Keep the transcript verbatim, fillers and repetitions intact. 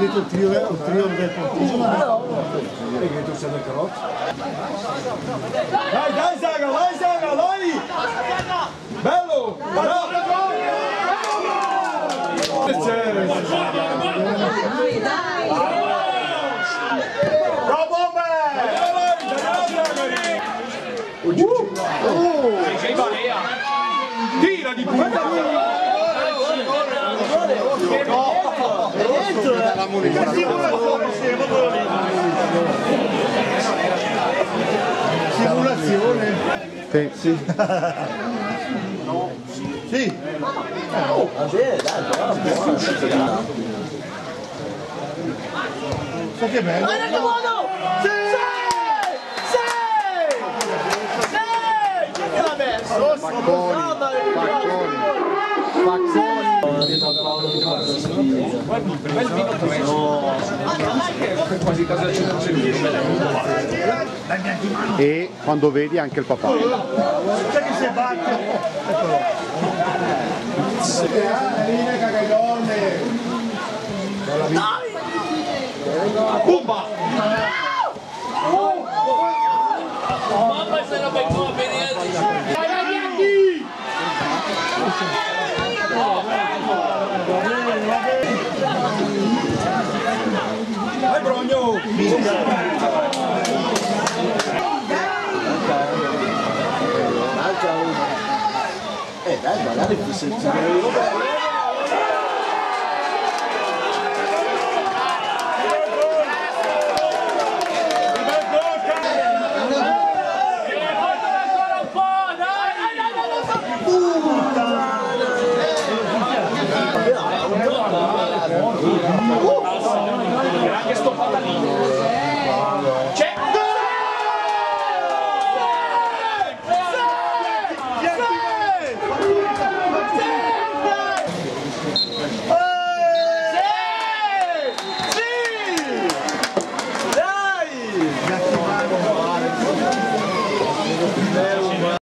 vedete il trio, il trio del partito, vedete c'è la carota. Dai, dai Zaga, vai Zaga, vai! Bello! Dai, dai! Bravo me! Tira di più! Simulazione. Sì, sì. No. Sì. Oh, vabbè, dai. Oh, che bello. Guarda che buono! Sì! Sì! Sì! Chi che l'ha messo? Facconi. Guardi, per me il vino no. Quasi casa c'è. E quando vedi anche il papà. C'è che si batte. Eccolo. Pumba! Mamma se la becco a venire. Vai Brogno! Dai! Dai, guardate che